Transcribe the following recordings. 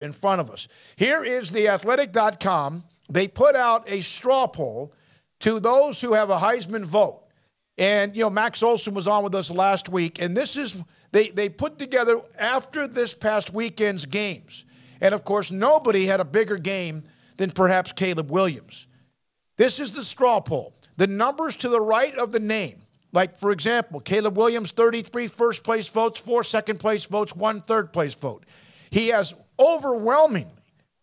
in front of us. Here is the Athletic.com. They put out a straw poll to those who have a Heisman vote. And, you know, Max Olson was on with us last week. And this is, they put together after this past weekend's games. And, of course, nobody had a bigger game than perhaps Caleb Williams. This is the straw poll. The numbers to the right of the name. Like, for example, Caleb Williams, 33 first-place votes, 4 second-place votes, 1 third-place vote. He has overwhelmingly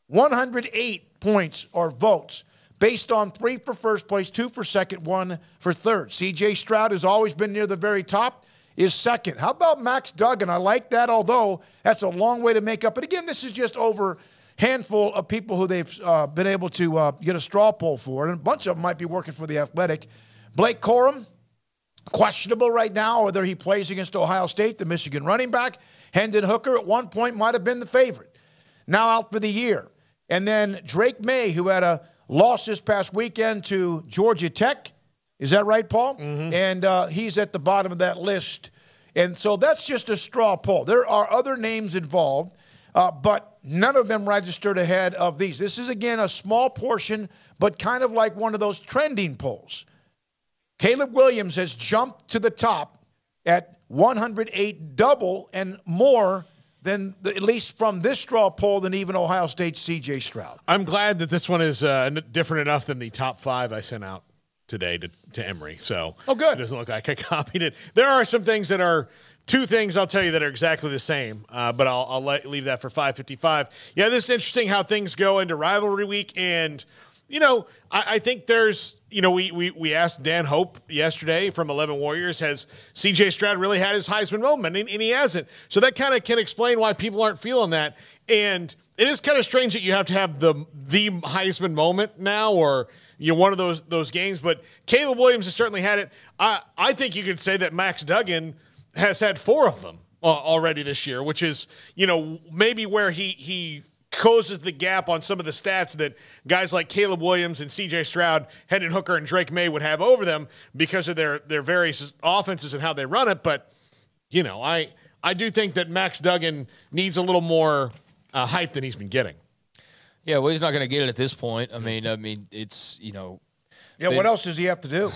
108 points or votes based on 3 for first place, 2 for second, 1 for third. C.J. Stroud has always been near the very top, is second. How about Max Duggan? I like that, although that's a long way to make up. But again, this is just over a handful of people who they've been able to get a straw poll for, and a bunch of them might be working for the Athletic. Blake Corum, questionable right now, whether he plays against Ohio State, the Michigan running back. Hendon Hooker at one point might have been the favorite. Now out for the year. And then Drake May, who had a loss this past weekend to Georgia Tech. Is that right, Paul? Mm-hmm. And he's at the bottom of that list. And so that's just a straw poll. There are other names involved, but none of them registered ahead of these. This is, again, a small portion, but kind of like one of those trending polls. Caleb Williams has jumped to the top at 108, double and more than, at least from this straw poll, than even Ohio State's C.J. Stroud. I'm glad that this one is different enough than the top 5 I sent out today to Emory. So it doesn't look like I copied it. There are some things that are, 2 things I'll tell you that are exactly the same, but I'll leave that for 5:55. Yeah, this is interesting how things go into rivalry week. And you know, I think there's, you know, we asked Dan Hope yesterday from 11 Warriors, has C.J. Stroud really had his Heisman moment? And he hasn't. So that kind of can explain why people aren't feeling that. And it is kind of strange that you have to have the Heisman moment now, or, you know, one of those games. But Caleb Williams has certainly had it. I think you could say that Max Duggan has had 4 of them already this year, which is, you know, maybe where he closes the gap on some of the stats that guys like Caleb Williams and C.J. Stroud, Hendon Hooker, and Drake May would have over them because of their various offenses and how they run it. But, you know, I do think that Max Duggan needs a little more hype than he's been getting. Yeah, well, he's not going to get it at this point. I mean, it's, you know. Yeah, what else does he have to do?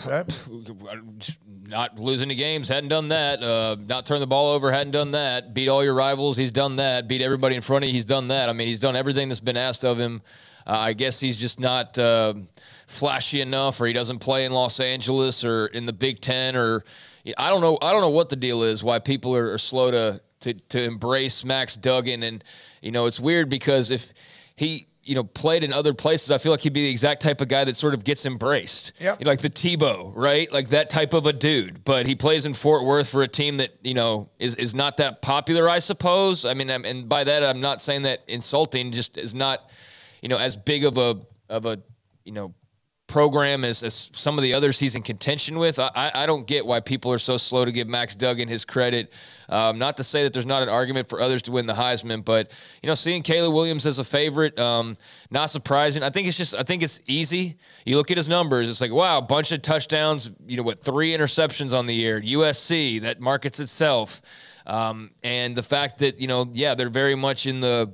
Not losing the games, hadn't done that. Not turn the ball over, hadn't done that. Beat all your rivals, he's done that. Beat everybody in front of you, he's done that. I mean, he's done everything that's been asked of him. I guess he's just not flashy enough, or he doesn't play in Los Angeles or in the Big Ten, or I don't know what the deal is, why people are slow to embrace Max Duggan. And, you know, it's weird because if he – you know, played in other places, I feel like he'd be the exact type of guy that sort of gets embraced. Yep. You know, like the Tebow, right? Like that type of a dude. But he plays in Fort Worth for a team that, you know, is not that popular, I suppose. I mean, and by that, I'm not saying that insulting, just is not, you know, as big of a you know, program as some of the others he's in contention with. I don't get why people are so slow to give Max Duggan his credit. Not to say that there's not an argument for others to win the Heisman, but, you know, seeing Caleb Williams as a favorite, not surprising. I think it's easy. You look at his numbers, it's like, wow, a bunch of touchdowns, you know, what, 3 interceptions on the year. USC, that markets itself. And the fact that, you know, yeah, they're very much in the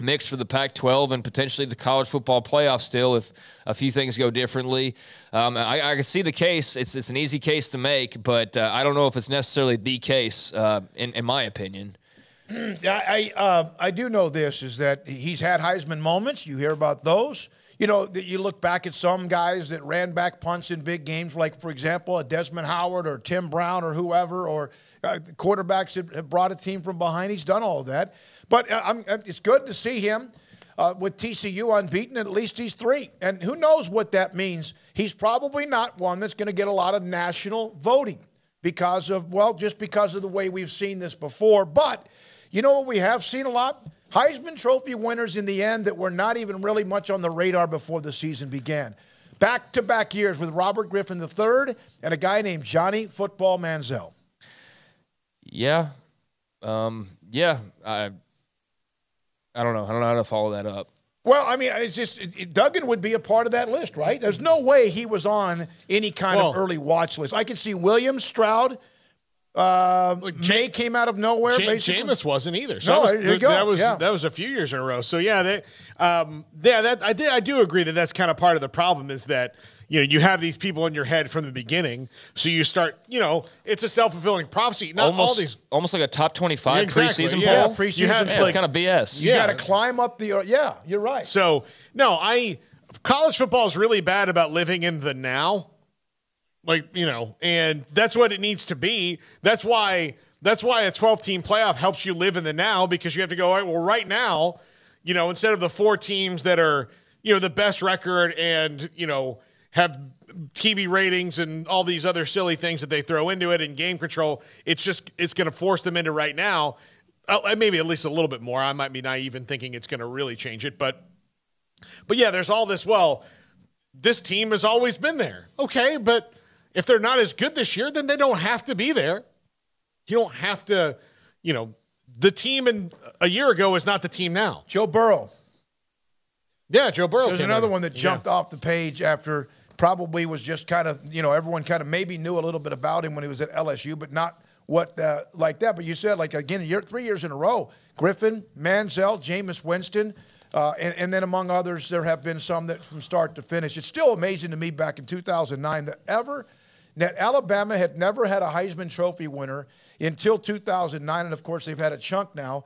mix for the Pac-12 and potentially the college football playoff still if a few things go differently. I can see the case. It's an easy case to make, but I don't know if it's necessarily the case, in my opinion. I do know this, is that he's had Heisman moments. You hear about those. You know, that you look back at some guys that ran back punts in big games, like, for example, a Desmond Howard or Tim Brown or whoever, or quarterbacks that have brought a team from behind. He's done all of that. But it's good to see him with TCU unbeaten. At least he's 3. And who knows what that means. He's probably not one that's going to get a lot of national voting because of, well, just because of the way we've seen this before. But you know what we have seen a lot? Heisman Trophy winners in the end that were not even really much on the radar before the season began. Back-to-back years with Robert Griffin III and a guy named Johnny Football Manziel. Yeah. I don't know. I don't know how to follow that up. Well, I mean, it's just Duggan would be a part of that list, right? There's no way he was on any kind of early watch list. I could see Williams, Stroud, May came out of nowhere. Jameis wasn't either. So no, that was a few years in a row. So yeah, I do agree that that's kind of part of the problem is that, you know, you have these people in your head from the beginning, so you start, you know, it's a self-fulfilling prophecy. Not almost, all these, almost like a top 25 preseason poll. Preseason, it's kind of BS. You got to climb up the. Yeah, you're right. So no, college football is really bad about living in the now, like, you know, and that's what it needs to be. That's why a 12-team playoff helps you live in the now, because you have to go, all right, well, right now, you know, instead of the 4 teams that are, you know, the best record and, you know, have TV ratings and all these other silly things that they throw into it and game control, it's going to force them into right now, maybe at least a little bit more. I might be naive in thinking it's going to really change it, but yeah, there's all this, well, this team has always been there. Okay, but if they're not as good this year, then they don't have to be there. You don't have to, you know, the team a year ago is not the team now. Joe Burrow. Yeah, Joe Burrow. There's another one that jumped off the page after probably was just kind of, you know, everyone kind of maybe knew a little bit about him when he was at LSU, but not what like that. But you said, like, again, you're 3 years in a row, Griffin, Manziel, Jameis Winston, and then among others, there have been some that from start to finish. It's still amazing to me back in 2009 that Alabama had never had a Heisman Trophy winner until 2009, and, of course, they've had a chunk now.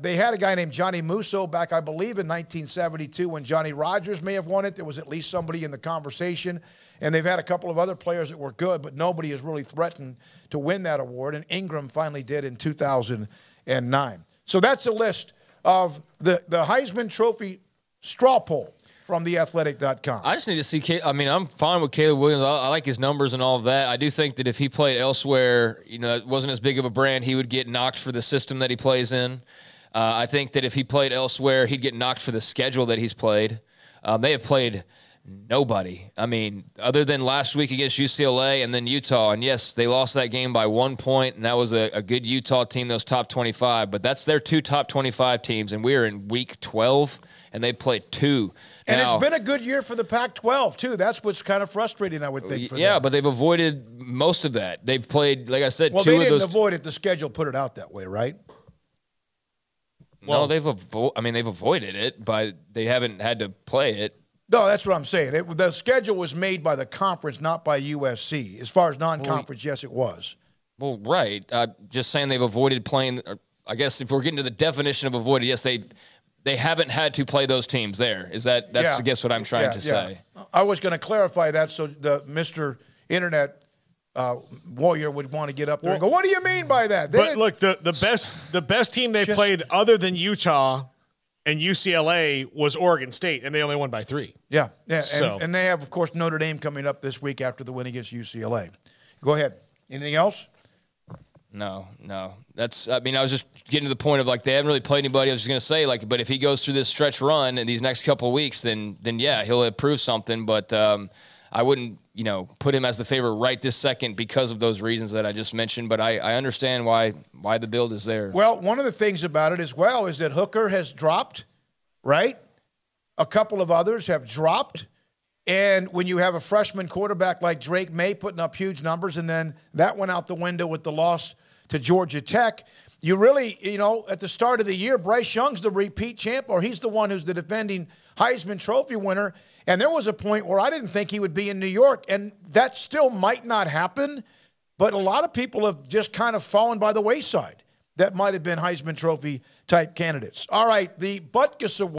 They had a guy named Johnny Musso back, I believe, in 1972 when Johnny Rodgers may have won it. There was at least somebody in the conversation, and they've had a couple of other players that were good, but nobody has really threatened to win that award, and Ingram finally did in 2009. So that's a list of the Heisman Trophy straw poll from the Athletic.com. I just need to see – I mean, I'm fine with Caleb Williams. I like his numbers and all of that. I do think that if he played elsewhere, you know, it wasn't as big of a brand, he would get knocked for the system that he plays in. I think that if he played elsewhere, he'd get knocked for the schedule that he's played. They have played nobody. I mean, other than last week against UCLA and then Utah. And, yes, they lost that game by 1 point, and that was a good Utah team that was top 25. But that's their two top 25 teams, and we're in week 12, and they played 2. And now, it's been a good year for the Pac-12, too. That's what's kind of frustrating, I would think, for them. But they've avoided most of that. They've played, like I said, well, 2 of those. Well, they didn't avoid it. The schedule put it out that way, right? Well, no, they've avoided it, but they haven't had to play it. No, that's what I'm saying. The schedule was made by the conference, not by USC. As far as non-conference, yes, it was. Well, right. Just saying they've avoided playing. I guess if we're getting to the definition of avoided, yes, they haven't had to play those teams there. Is that I guess what I'm trying to say. I was going to clarify that so the Mr. Internet Warrior would want to get up there and go, what do you mean by that? But look, the best team they played other than Utah and UCLA was Oregon State, and they only won by 3. Yeah. So. And they have, of course, Notre Dame coming up this week after the win against UCLA. Go ahead. Anything else? No. I mean, I was just getting to the point of, like, they haven't really played anybody. I was just going to say, like, but if he goes through this stretch run in these next couple of weeks, then yeah, he'll improve something. But I wouldn't, you know, put him as the favorite right this second because of those reasons that I just mentioned. But I understand why the build is there. Well, one of the things about it as well is that Hooker has dropped, right? A couple of others have dropped. And when you have a freshman quarterback like Drake May putting up huge numbers, and then that went out the window with the loss to Georgia Tech, you really, you know, at the start of the year, Bryce Young's the repeat champ, or he's the one who's the defending Heisman Trophy winner. And there was a point where I didn't think he would be in New York, and that still might not happen. But a lot of people have just kind of fallen by the wayside that might have been Heisman Trophy-type candidates. All right, the Butkus Award.